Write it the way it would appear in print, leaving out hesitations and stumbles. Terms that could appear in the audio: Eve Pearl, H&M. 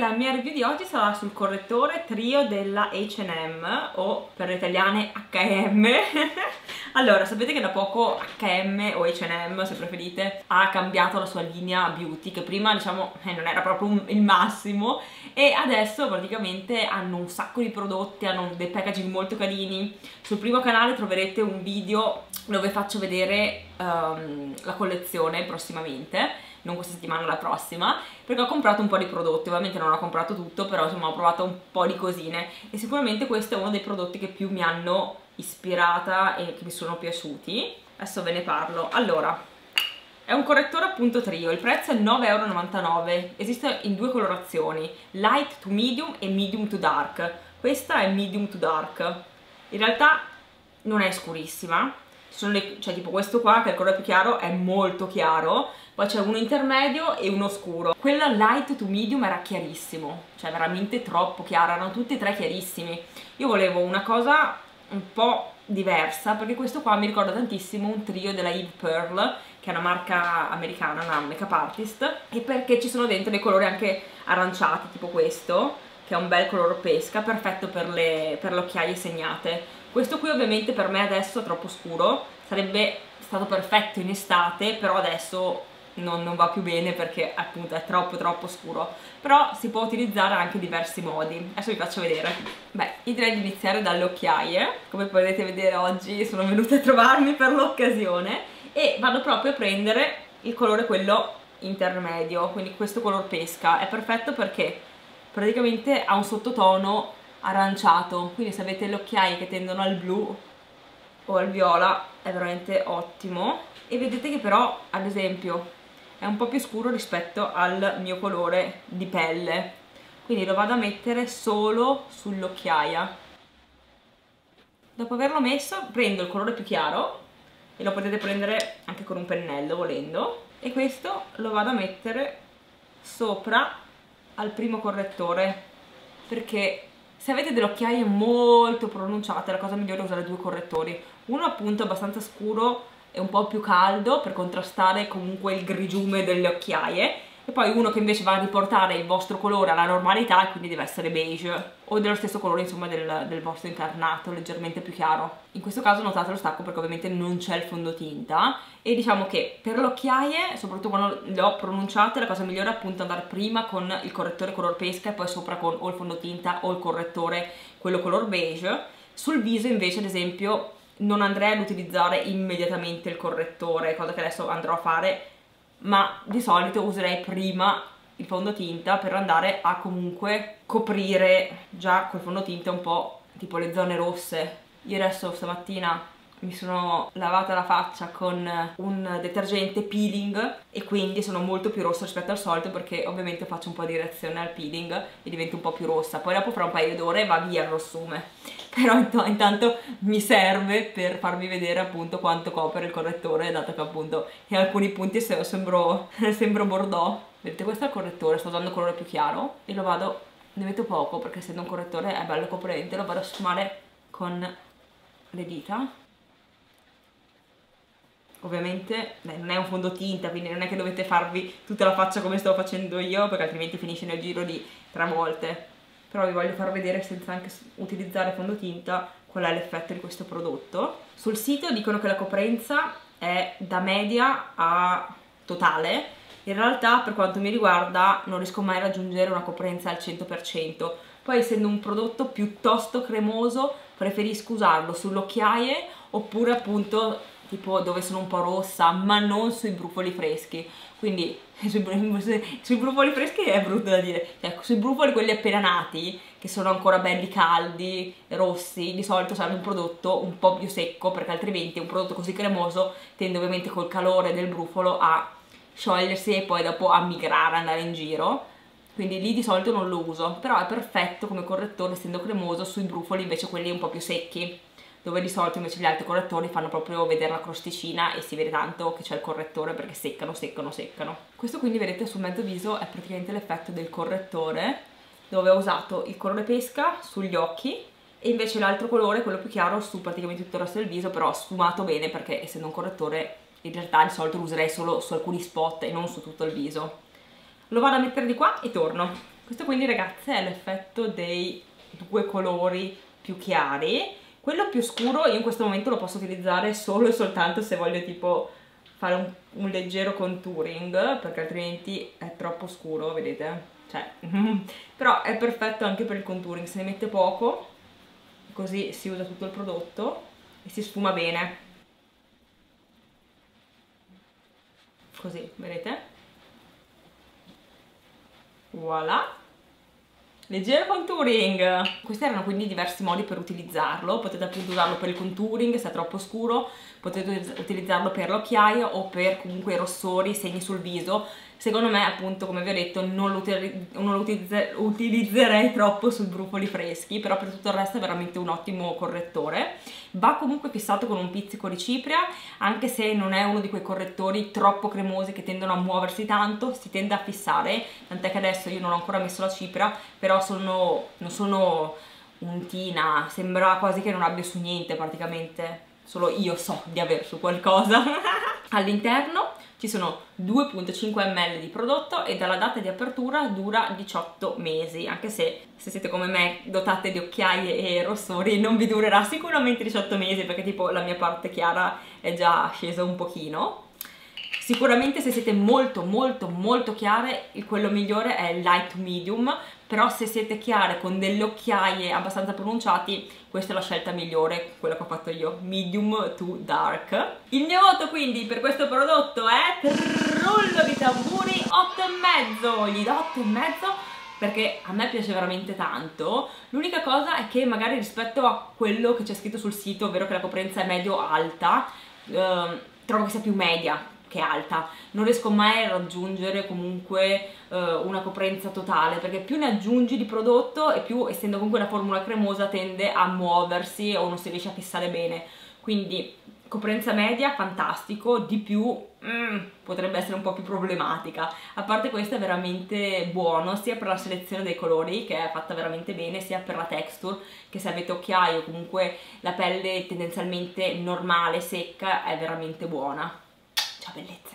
la mia review di oggi sarà sul correttore trio della H&M, o per le italiane H&M. Allora, sapete che da poco H&M o H&M, se preferite, ha cambiato la sua linea beauty, che prima, diciamo, non era proprio il massimo, e adesso praticamente hanno un sacco di prodotti, hanno dei packaging molto carini. Sul primo canale troverete un video dove faccio vedere la collezione prossimamente, non questa settimana, la prossima, perché ho comprato un po' di prodotti. Ovviamente non ho comprato tutto, però insomma ho provato un po' di cosine, e sicuramente questo è uno dei prodotti che più mi hanno ispirata e che mi sono piaciuti. Adesso ve ne parlo. Allora, è un correttore appunto trio, il prezzo è 9,99 €, esiste in due colorazioni, light to medium e medium to dark. Questa è medium to dark, in realtà non è scurissima. Cioè tipo questo qua, che è il colore più chiaro, è molto chiaro, poi c'è uno intermedio e uno scuro. Quella light to medium era chiarissimo, cioè veramente troppo chiara, erano tutti e tre chiarissimi. Io volevo una cosa un po' diversa, perché questo qua mi ricorda tantissimo un trio della Eve Pearl, che è una marca americana, una make-up artist, e perché ci sono dentro dei colori anche aranciati, tipo questo, che è un bel colore pesca, perfetto per le occhiaie segnate. Questo qui ovviamente per me adesso è troppo scuro, sarebbe stato perfetto in estate, però adesso non va più bene, perché appunto è troppo scuro. Però si può utilizzare anche in diversi modi, adesso vi faccio vedere. Beh, io direi di iniziare dalle occhiaie. Come potete vedere, oggi sono venute a trovarmi per l'occasione, e vado proprio a prendere il colore quello intermedio, quindi questo color pesca. È perfetto perché praticamente ha un sottotono aranciato, quindi se avete le occhiaie che tendono al blu o al viola è veramente ottimo. E vedete che però, ad esempio, è un po' più scuro rispetto al mio colore di pelle, quindi lo vado a mettere solo sull'occhiaia. Dopo averlo messo prendo il colore più chiaro, e lo potete prendere anche con un pennello volendo, e questo lo vado a mettere sopra al primo correttore, perché se avete delle occhiaie molto pronunciate, la cosa migliore è usare due correttori, uno appunto abbastanza scuro e un po' più caldo per contrastare comunque il grigiume delle occhiaie, e poi uno che invece va a riportare il vostro colore alla normalità, e quindi deve essere beige o dello stesso colore, insomma, del vostro incarnato, leggermente più chiaro. In questo caso notate lo stacco, perché ovviamente non c'è il fondotinta, e diciamo che per le occhiaie, soprattutto quando le ho pronunciate, la cosa migliore è appunto andare prima con il correttore color pesca e poi sopra con o il fondotinta o il correttore quello color beige. Sul viso invece, ad esempio, non andrei ad utilizzare immediatamente il correttore, cosa che adesso andrò a fare, ma di solito userei prima il fondotinta per andare a comunque coprire già col fondotinta un po' tipo le zone rosse. Io adesso stamattina mi sono lavata la faccia con un detergente peeling, e quindi sono molto più rossa rispetto al solito, perché ovviamente faccio un po' di reazione al peeling e divento un po' più rossa. Poi dopo, fra un paio d'ore, va via il rossume, però intanto mi serve per farvi vedere appunto quanto copre il correttore, dato che appunto in alcuni punti sembro bordeaux. Vedete, questo è il correttore, sto usando il colore più chiaro, e ne metto poco, perché essendo un correttore è bello coprente, lo vado a sfumare con le dita. Ovviamente non è un fondotinta, quindi non è che dovete farvi tutta la faccia come sto facendo io, perché altrimenti finisce nel giro di 3 volte. Però vi voglio far vedere, senza anche utilizzare fondotinta, qual è l'effetto di questo prodotto. Sul sito dicono che la coprenza è da media a totale. In realtà, per quanto mi riguarda, non riesco mai a raggiungere una coprenza al 100%. Poi, essendo un prodotto piuttosto cremoso, preferisco usarlo sulle occhiaie, oppure appunto tipo dove sono un po' rossa, ma non sui brufoli freschi. Quindi sui brufoli freschi è brutto da dire, cioè, sui brufoli quelli appena nati, che sono ancora belli caldi, rossi, di solito serve un prodotto un po' più secco, perché altrimenti un prodotto così cremoso tende ovviamente col calore del brufolo a sciogliersi e poi dopo a migrare, andare in giro. Quindi lì di solito non lo uso, però è perfetto come correttore, essendo cremoso, sui brufoli invece quelli un po' più secchi, dove di solito invece gli altri correttori fanno proprio vedere la crosticina e si vede tanto che c'è il correttore, perché seccano. Questo quindi, vedete, sul mezzo viso è praticamente l'effetto del correttore, dove ho usato il colore pesca sugli occhi e invece l'altro colore, quello più chiaro, su praticamente tutto il resto del viso, però sfumato bene, perché essendo un correttore in realtà di solito lo userei solo su alcuni spot e non su tutto il viso. Lo vado a mettere di qua e torno. Questo quindi, ragazze, è l'effetto dei due colori più chiari. Quello più scuro io in questo momento lo posso utilizzare solo e soltanto se voglio tipo fare un leggero contouring, perché altrimenti è troppo scuro, vedete? Cioè, però è perfetto anche per il contouring, se ne mette poco, così si usa tutto il prodotto e si sfuma bene. Così, vedete? Voilà! Leggero contouring! Questi erano quindi diversi modi per utilizzarlo. Potete appunto usarlo per il contouring se è troppo scuro, potete utilizzarlo per l'occhiaio o per comunque rossori, segni sul viso. Secondo me, appunto, come vi ho detto, non lo utilizzerei troppo sui brufoli freschi, però per tutto il resto è veramente un ottimo correttore. Va comunque fissato con un pizzico di cipria, anche se non è uno di quei correttori troppo cremosi che tendono a muoversi tanto, si tende a fissare, tant'è che adesso io non ho ancora messo la cipria, però non sono untina, sembra quasi che non abbia su niente praticamente, solo io so di aver su qualcosa. All'interno ci sono 2,5 ml di prodotto e dalla data di apertura dura 18 mesi, anche se siete come me dotate di occhiaie e rossori non vi durerà sicuramente 18 mesi, perché tipo la mia parte chiara è già scesa un pochino. Sicuramente se siete molto molto molto chiare, quello migliore è il light medium, però se siete chiare con delle occhiaie abbastanza pronunciati, questa è la scelta migliore, quella che ho fatto io, medium to dark. Il mio voto quindi per questo prodotto è, rullo di tamburi, 8,5, gli do 8,5 perché a me piace veramente tanto. L'unica cosa è che magari rispetto a quello che c'è scritto sul sito, ovvero che la coprenza è medio-alta, trovo che sia più media che alta, non riesco mai a raggiungere comunque una coprenza totale, perché più ne aggiungi di prodotto e più, essendo comunque una formula cremosa, tende a muoversi o non si riesce a fissare bene. Quindi coprenza media, fantastico, di più potrebbe essere un po' più problematica. A parte questo è veramente buono, sia per la selezione dei colori, che è fatta veramente bene, sia per la texture, che se avete occhiaio o comunque la pelle tendenzialmente normale, secca, è veramente buona. Ciao bellezze!